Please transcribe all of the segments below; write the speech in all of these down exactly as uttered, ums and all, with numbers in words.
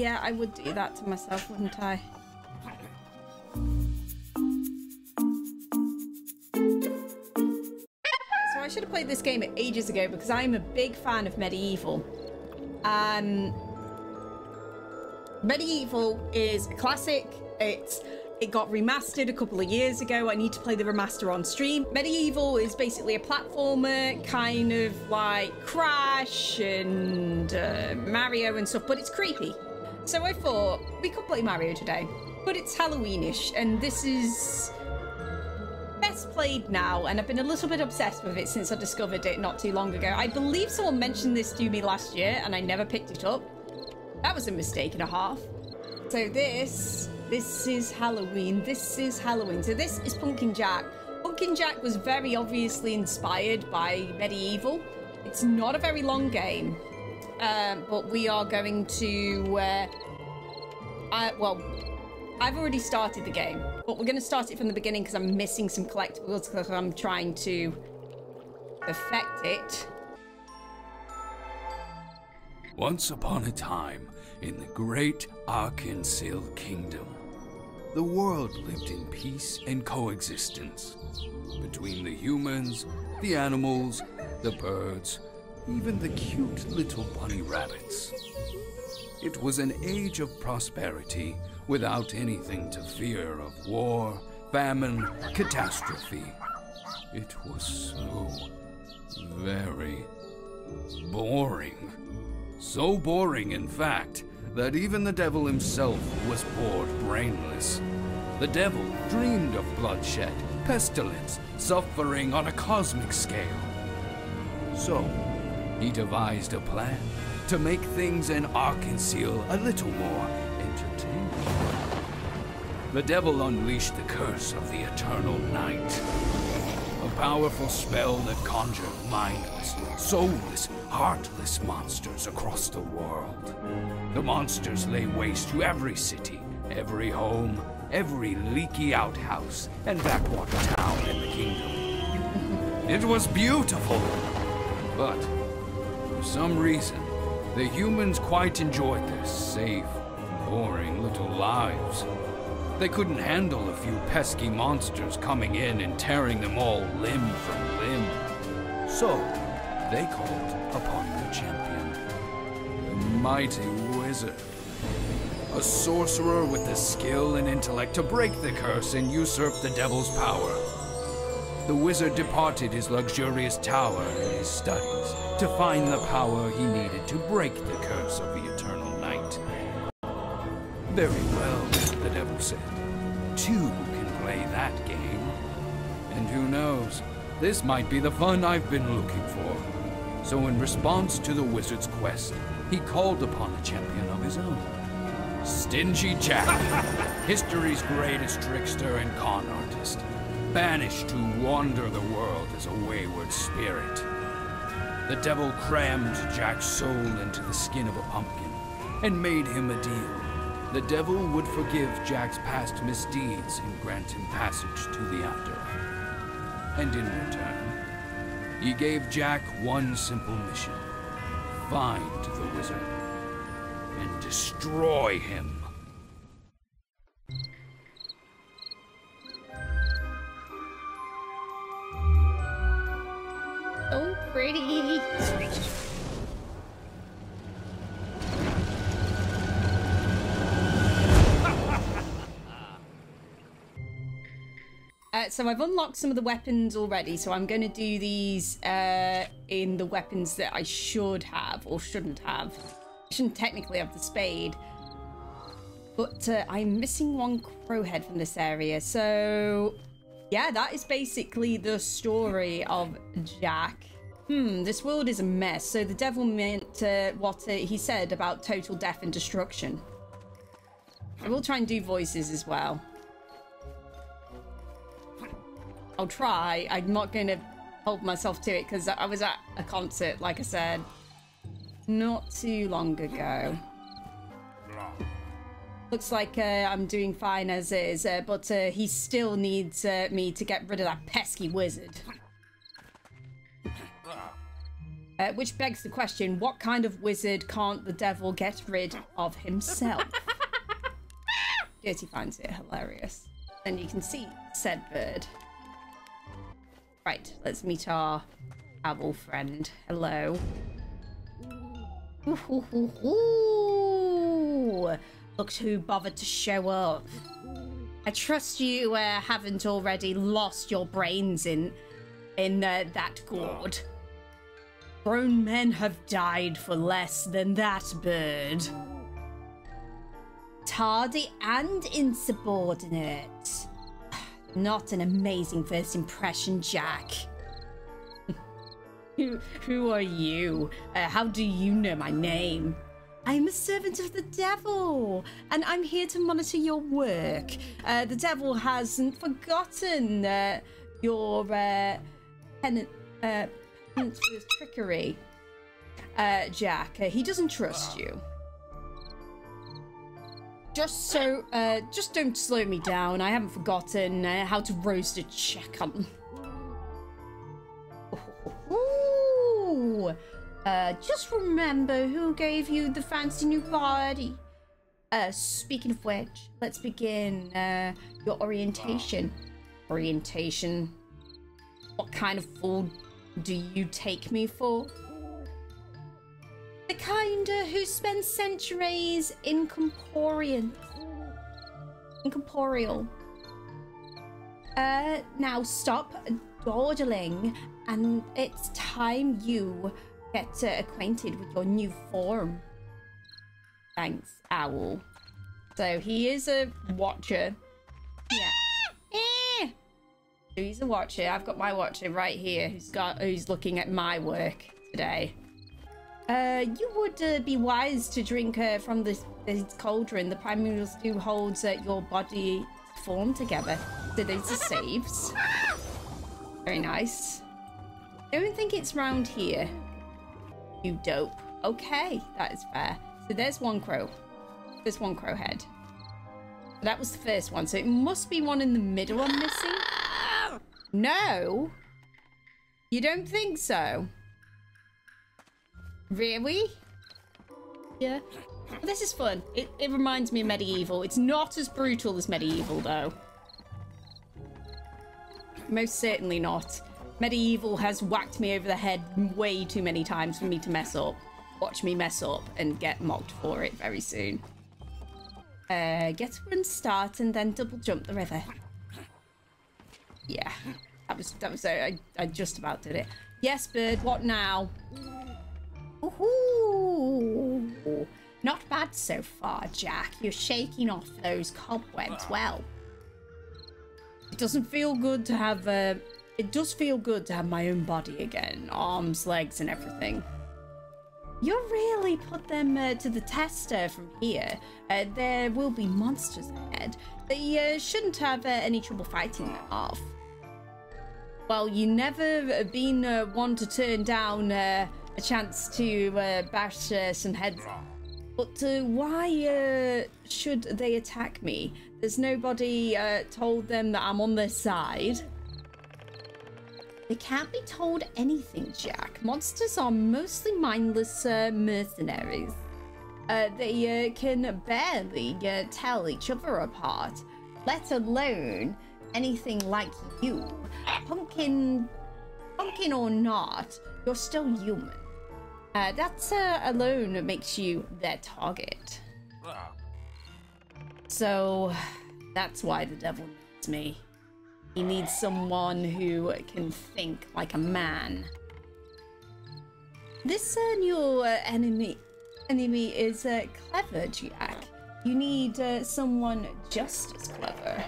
Yeah, I would do that to myself, wouldn't I? So I should have played this game ages ago because I'm a big fan of MediEvil. Um, MediEvil is a classic. It's It got remastered a couple of years ago. I need to play the remaster on stream. MediEvil is basically a platformer, kind of like Crash and uh, Mario and stuff, but it's creepy. So I thought we could play Mario today, but it's Halloweenish, and this is best played now, and I've been a little bit obsessed with it since I discovered it not too long ago. I believe someone mentioned this to me last year, and I never picked it up. That was a mistake and a half. So this... This is Halloween. This is Halloween. So this is Pumpkin Jack. Pumpkin Jack was very obviously inspired by MediEvil. It's not a very long game, um, but we are going to... Uh, I, well, I've already started the game, but we're going to start it from the beginning because I'm missing some collectibles because I'm trying to perfect it. Once upon a time, in the great Arkenseal Kingdom, the world lived in peace and coexistence between the humans, the animals, the birds, even the cute little bunny rabbits. It was an age of prosperity without anything to fear of war, famine, catastrophe. It was so very boring. So boring, in fact, that even the devil himself was bored brainless. The devil dreamed of bloodshed, pestilence, suffering on a cosmic scale. So, he devised a plan to make things in Arkenseal a little more entertaining. The devil unleashed the curse of the eternal night, a powerful spell that conjured mindless, soulless, heartless monsters across the world. The monsters lay waste to every city, every home, every leaky outhouse, and backwater town in the kingdom. It was beautiful, but for some reason, the humans quite enjoyed their safe, boring little lives. They couldn't handle a few pesky monsters coming in and tearing them all limb from limb. So, they called upon the champion, the mighty wizard, a sorcerer with the skill and intellect to break the curse and usurp the devil's power. The wizard departed his luxurious tower and his studies to find the power he needed to break the curse of the eternal night. Very well, the devil said. Two can play that game. And who knows, this might be the fun I've been looking for. So in response to the wizard's quest, he called upon a champion of his own. Stingy Jack, history's greatest trickster and con artist, banished to wander the world as a wayward spirit. The devil crammed Jack's soul into the skin of a pumpkin and made him a deal. The devil would forgive Jack's past misdeeds and grant him passage to the afterlife. And in return, he gave Jack one simple mission: find the wizard and destroy him. Oh, pretty. Uh, so I've unlocked some of the weapons already, so I'm going to do these uh, in the weapons that I should have or shouldn't have. I shouldn't technically have the spade, but uh, I'm missing one crow head from this area. So yeah, that is basically the story of Jack. Hmm, this world is a mess. So the devil meant uh, what uh, he said about total death and destruction. I will try and do voices as well. I'll try. I'm not going to hold myself to it because I was at a concert, like I said, not too long ago. Looks like uh, I'm doing fine as is, uh, but uh, he still needs uh, me to get rid of that pesky wizard. Uh, which begs the question, what kind of wizard can't the devil get rid of himself? Gertie finds it hilarious. And you can see said bird. Right, let's meet our owl friend. Hello. Ooh, ooh, ooh, ooh. Look who bothered to show up. I trust you uh, haven't already lost your brains in, in uh, that gourd. Grown men have died for less than that bird. Tardy and insubordinate. Not an amazing first impression, Jack. who, who are you? Uh, how do you know my name? I'm a servant of the devil, and I'm here to monitor your work. Uh, the devil hasn't forgotten uh, your uh, penance. Uh, for his trickery, uh, Jack. Uh, he doesn't trust you. Just so, uh, just don't slow me down. I haven't forgotten uh, how to roast a chicken. Ooh, uh, just remember who gave you the fancy new body. Uh, speaking of which, let's begin uh, your orientation. Orientation. What kind of fool do you take me for? The kind uh, who spends centuries incorporeal. Incorporeal. Uh, now stop dawdling, and it's time you get uh, acquainted with your new form. Thanks, owl. So he is a watcher. Yeah. He's a watcher. I've got my watcher right here who's got who's looking at my work today. Uh, you would uh, be wise to drink uh, from this, this cauldron. The primordial stew holds uh, your body form together. So these are saves. Very nice. I don't think it's round here. You dope. Okay, that is fair. So there's one crow. There's one crow head. That was the first one. So it must be one in the middle I'm missing. No, you don't think so? Really? Yeah. Well, this is fun. It, it reminds me of MediEvil. It's not as brutal as MediEvil, though. Most certainly not. MediEvil has whacked me over the head way too many times for me to mess up. Watch me mess up and get mocked for it very soon. Uh, get to run start and then double jump the river. Yeah, that was, that was, I, I just about did it. Yes, bird, what now? Ooh, not bad so far, Jack. You're shaking off those cobwebs well. It doesn't feel good to have, uh, it does feel good to have my own body again. Arms, legs, and everything. You really put them uh, to the test uh, from here. Uh, there will be monsters ahead. They uh, shouldn't have uh, any trouble fighting them off. Well, you never been uh, one to turn down uh, a chance to uh, bash uh, some heads. But uh, why uh, should they attack me? There's nobody uh, told them that I'm on their side. They can't be told anything, Jack. Monsters are mostly mindless uh, mercenaries. Uh, they uh, can barely uh, tell each other apart, let alone anything like you. Pumpkin, pumpkin or not, you're still human. Uh, that uh, alone makes you their target. So that's why the devil needs me. He needs someone who can think like a man. This uh, new uh, enemy enemy is uh, clever, Jack. You need uh, someone just as clever.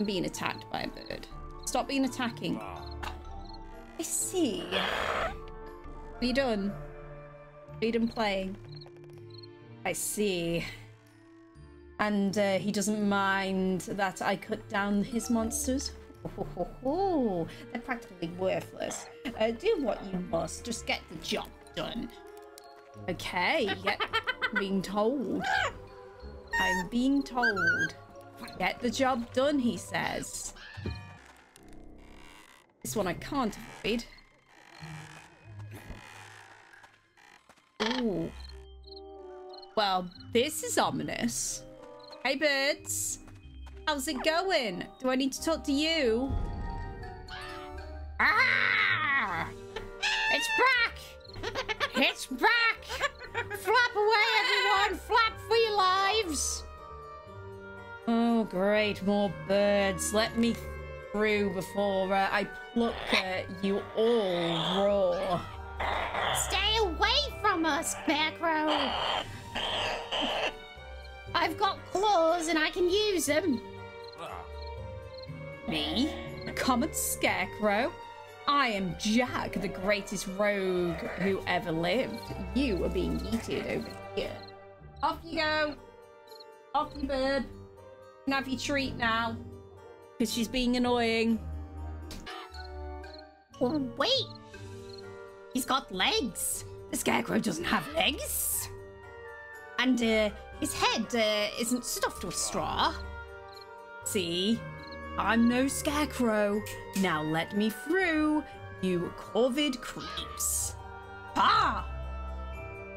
I'm being attacked by a bird. Stop being attacking. I see. Are you done? Are you done playing? I see. And uh, he doesn't mind that I cut down his monsters. Oh, oh, oh, oh. They're practically worthless. Uh, do what you must. Just get the job done. Okay. Yep. Being told. I'm being told. Get the job done, he says. This one I can't avoid. Ooh. Well, this is ominous. Hey, birds. How's it going? Do I need to talk to you? Ah! It's back! It's back! Flap away, everyone! Flap for your lives! Oh, great. More birds. Let me through before uh, I pluck uh, you all raw. Stay away from us, Backrow! I've got claws and I can use them. Me? The common scarecrow? I am Jack, the greatest rogue who ever lived. You are being yeeted over here. Off you go. Off you, bird. You can have your treat now. Because she's being annoying. Oh, wait. He's got legs. The scarecrow doesn't have legs. And uh, his head uh, isn't stuffed with straw. See? I'm no scarecrow. Now let me through, you corvid creeps. Ah!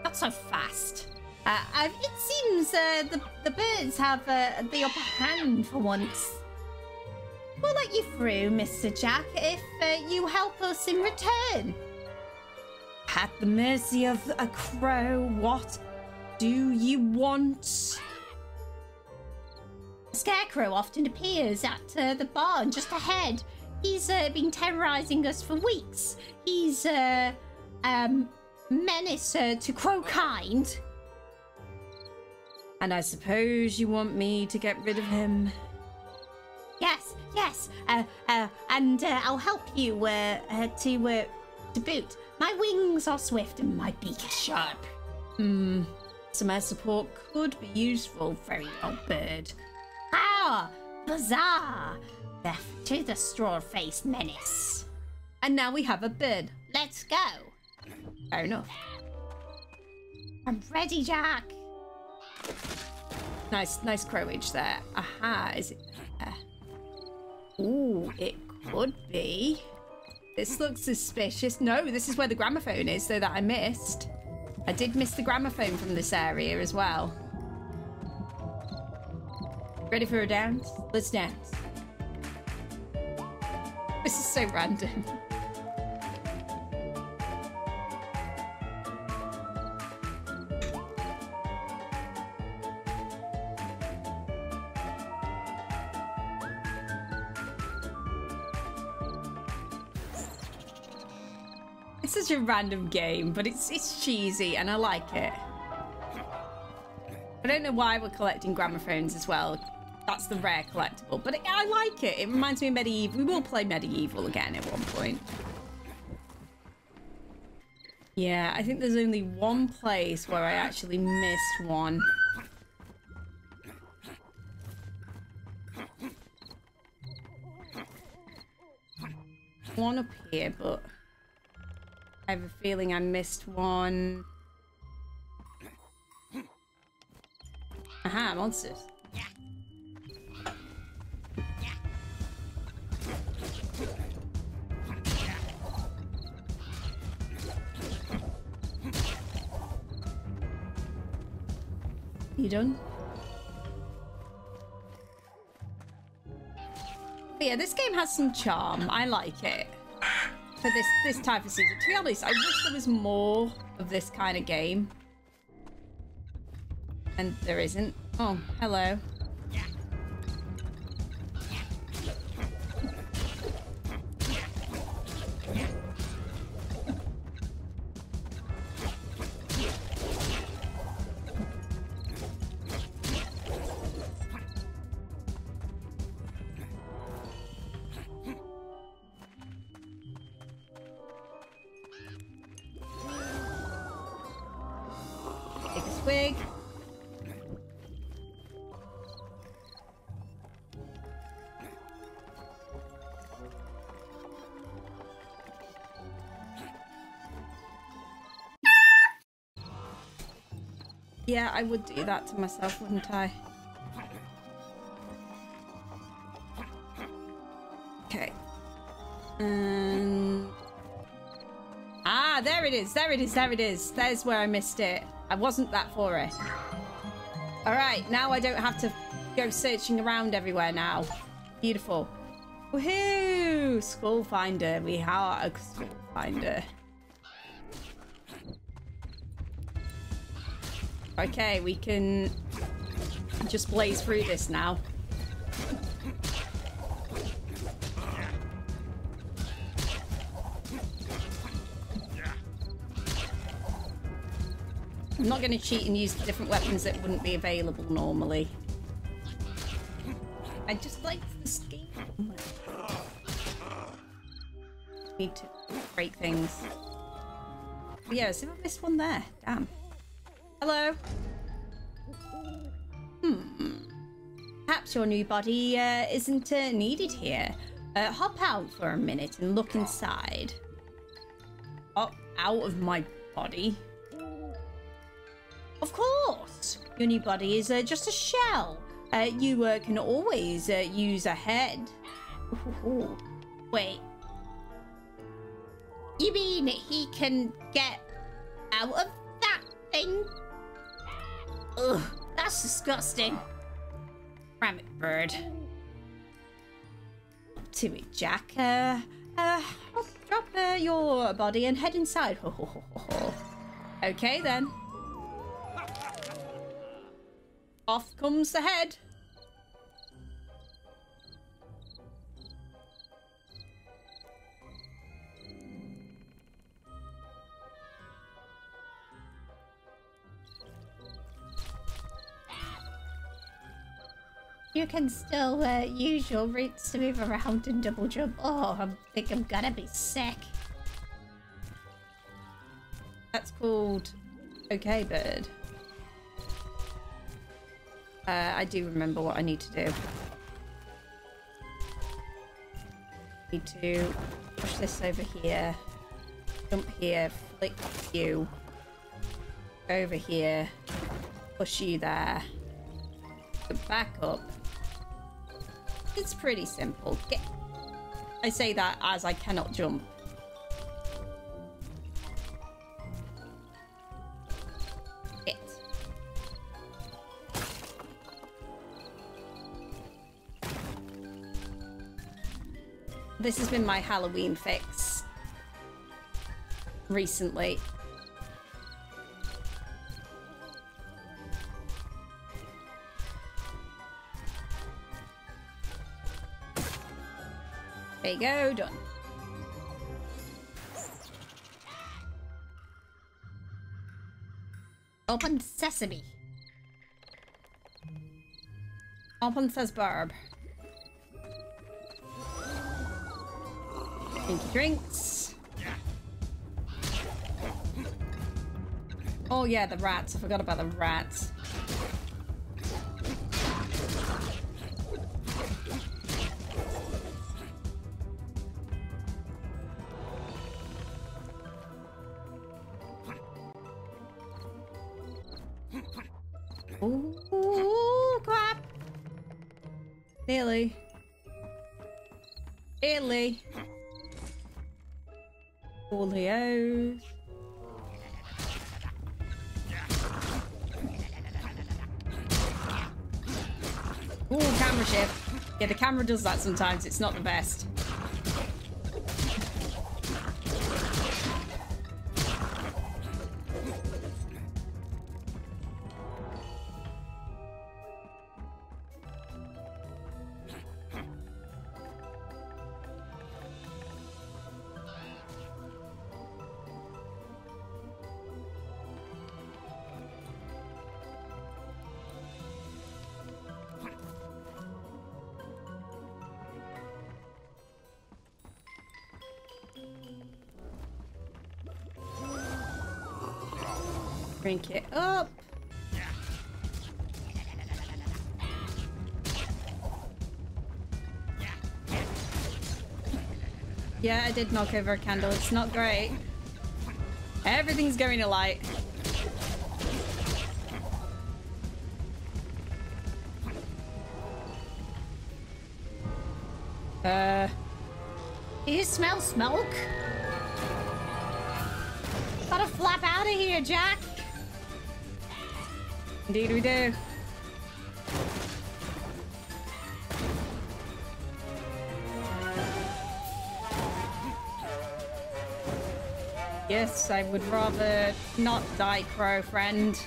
Not so fast. Uh, I've, it seems uh, the, the birds have uh, the upper hand for once. We'll let you through, Mister Jack, if uh, you help us in return. At the mercy of a crow, what do you want? The scarecrow often appears at uh, the barn just ahead. He's uh, been terrorizing us for weeks. He's a uh, um, menace uh, to crow kind. And I suppose you want me to get rid of him? Yes, yes. Uh, uh, and uh, I'll help you uh, uh, to uh, to boot. My wings are swift and my beak is sharp. Hmm. Some air support could be useful, very old bird. Ah, bizarre! Death to the straw-faced menace. And now we have a bird. Let's go. Fair enough. I'm ready, Jack. Nice, nice crowage there. Aha, is it there? Ooh, it could be. This looks suspicious. No, this is where the gramophone is, so that I missed. I did miss the gramophone from this area as well. Ready for a dance? Let's dance. This is so random. It's such a random game, but it's it's cheesy and I like it. I don't know why we're collecting gramophones as well. That's the rare collectible, but it, I like it. It reminds me of MediEvil. We will play MediEvil again at one point. Yeah, I think there's only one place where I actually missed one. One up here, but I have a feeling I missed one. Aha, monsters. You done? But yeah, this game has some charm. I like it for this this type of season. To be honest, I wish there was more of this kind of game, and there isn't. Oh, hello. Wig. Yeah, I would do that to myself, wouldn't I? Okay. Um. Ah, Ah, there it is. There it is. There it is. There's where I missed it. I wasn't that for it. All right. Now I don't have to go searching around everywhere now. Beautiful. Woohoo! School finder. We are a school finder. Okay, we can just blaze through this now. I'm not going to cheat and use different weapons that wouldn't be available normally. I just like this game. Need to break things. But yeah, so I missed one there. Damn. Hello. Hmm. Perhaps your new body uh, isn't uh, needed here. Uh, hop out for a minute and look inside. Hop out of my body. Of course. Your new body is uh, just a shell. Uh, you uh, can always uh, use a head. Ooh. Wait. You mean he can get out of that thing? Ugh, that's disgusting. Ram it, bird. Up to it, Jack. Uh, uh, I'll drop uh, your body and head inside. Okay, then. Off comes the head. You can still uh, use your roots to move around and double jump. Oh, I think I'm gonna be sick. That's called okay, bird. Uh, I do remember what I need to do. Need to push this over here. Jump here. Flick you. Over here. Push you there. Go back up. It's pretty simple. Get... I say that as I cannot jump. It. This has been my Halloween fix recently. There you go, done. Open sesame. Open says barb. Drinky drinks. Oh yeah, the rats. I forgot about the rats. Ooh, crap! Nearly. Nearly. Julio. Ooh, camera shift. Yeah, the camera does that sometimes. It's not the best. Drink it up. Yeah, I did knock over a candle. It's not great. Everything's going alight. Uh, do you smell smoke? Gotta flap out of here, Jack. Indeed we do. Yes, I would rather not die, crow friend.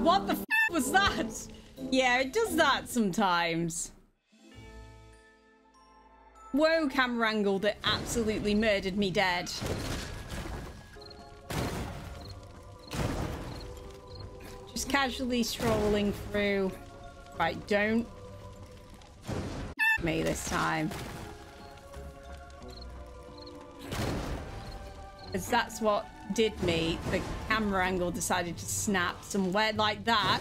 What the f was that? Yeah, it does that sometimes. Whoa, camera angle that absolutely murdered me dead. Just casually strolling through. Right, don't f me this time. Because that's what did me. The camera angle decided to snap somewhere like that.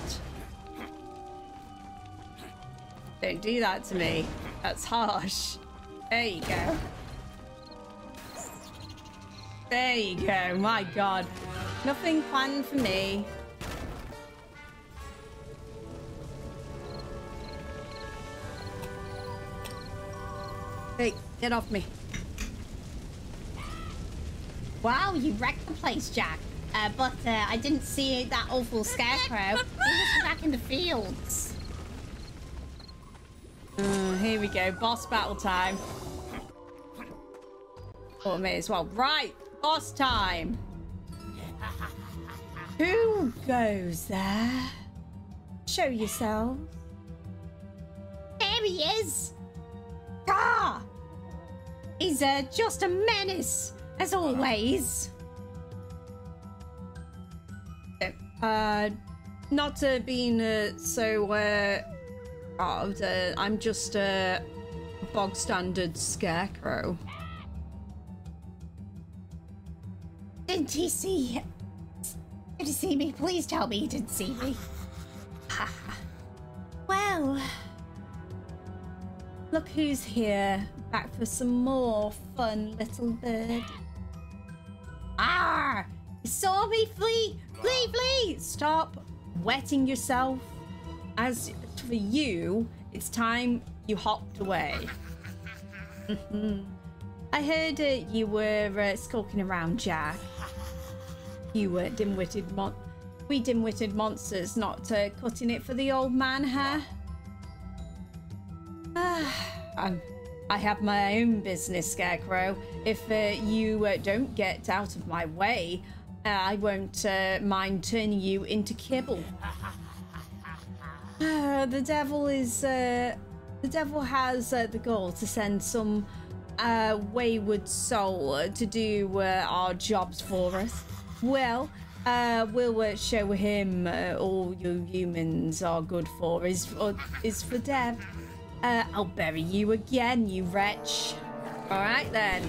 Don't do that to me. That's harsh. There you go. There you go. My God. Nothing planned for me. Hey, get off me. Wow, you wrecked the place, Jack. Uh, but uh, I didn't see that awful scarecrow. He was back in the fields. Uh, here we go. Boss battle time. Oh, may as well. Right. Boss time. Who goes there? Show yourself. There he is. Ah! He's uh, just a menace. As always. Uh, not uh, being uh, so uh, oh, uh, I'm just a uh, bog standard scarecrow. Didn't he see? Did he see me? Please tell me he didn't see me. Well, look who's here, back for some more fun, little bird. Ah! You saw me flee! Flee, flee! Stop wetting yourself. As for you, it's time you hopped away. I heard uh, you were uh, skulking around, Jack. You were uh, dim-witted mon- We dim-witted monsters, not uh, cutting it for the old man, huh? I'm... I have my own business, Scarecrow. If uh, you uh, don't get out of my way, uh, I won't uh, mind turning you into kibble. Uh, the devil is... Uh, the devil has uh, the goal to send some uh, wayward soul to do uh, our jobs for us. Well, uh, we'll uh, show him uh, all you humans are good for is for, is for dev. Uh, I'll bury you again, you wretch. All right, then.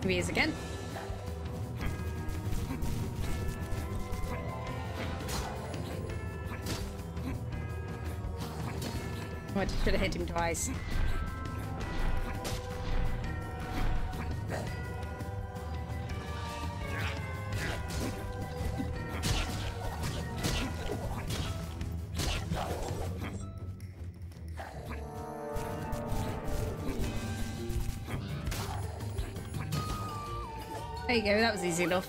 Here he is again. I should have hit him twice. There you go, that was easy enough.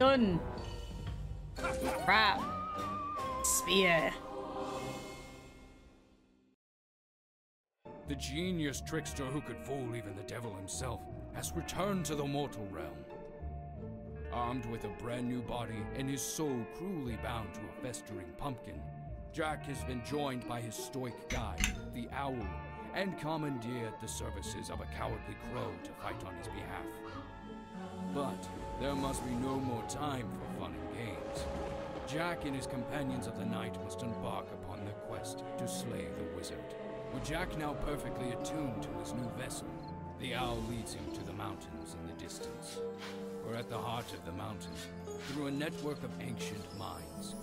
Done. Crap. Spear. The genius trickster who could fool even the devil himself has returned to the mortal realm. Armed with a brand new body and his soul cruelly bound to a festering pumpkin, Jack has been joined by his stoic guide, the Owl, and commandeered the services of a cowardly crow to fight on his behalf. But there must be no more time for fun and games. Jack and his companions of the night must embark upon their quest to slay the wizard. With Jack now perfectly attuned to his new vessel, the Owl leads him to the mountains in the distance. We're at the heart of the mountain, through a network of ancient mines.